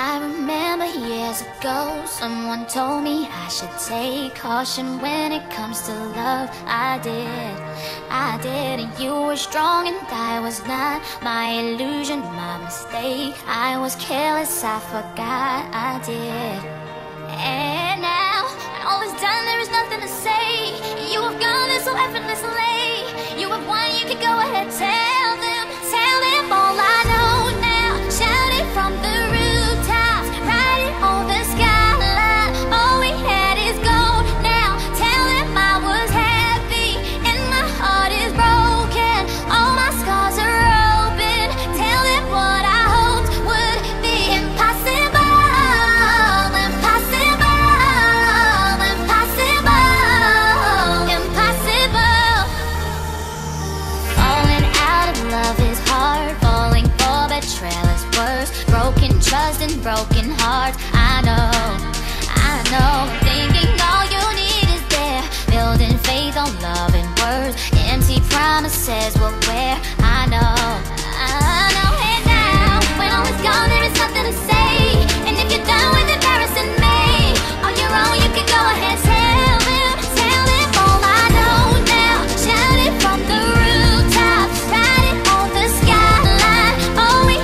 I remember years ago, someone told me I should take caution when it comes to love. I did, and you were strong and I was not. My illusion, my mistake, I was careless, I forgot I did. And now, when all is done, there is nothing to say. You have gone there so effortlessly. You have won, you can go ahead, tell them all I know now. Shout it from the roof. Trust and broken hearts, I know, thinking all you need is there, building faith on love and words, empty promises will wear. I know, and now, when all is gone there is nothing to say, and if you're done with embarrassing me, on your own you can go ahead and tell them all I know now, shout it from the rooftops, write it on the skyline, oh we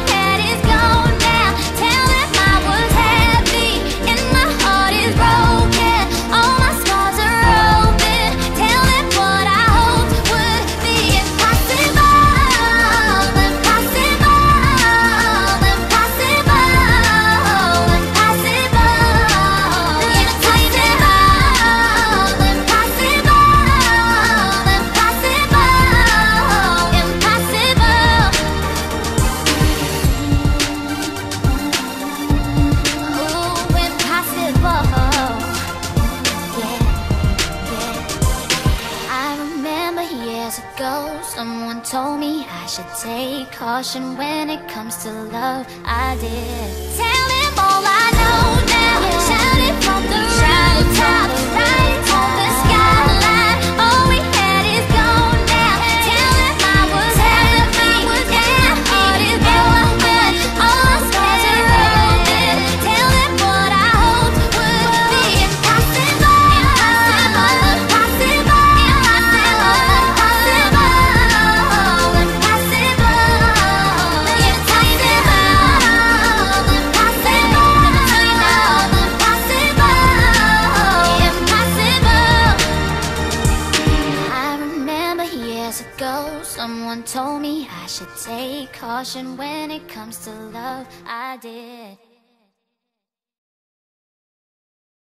take caution when it comes to love. I did. Tell them all I know now. Yeah. Shout it from the rooftop, right on the skyline. All we had is gone now. Tell them I was happy, and my heart is broken. Told me I should take caution when it comes to love. I did.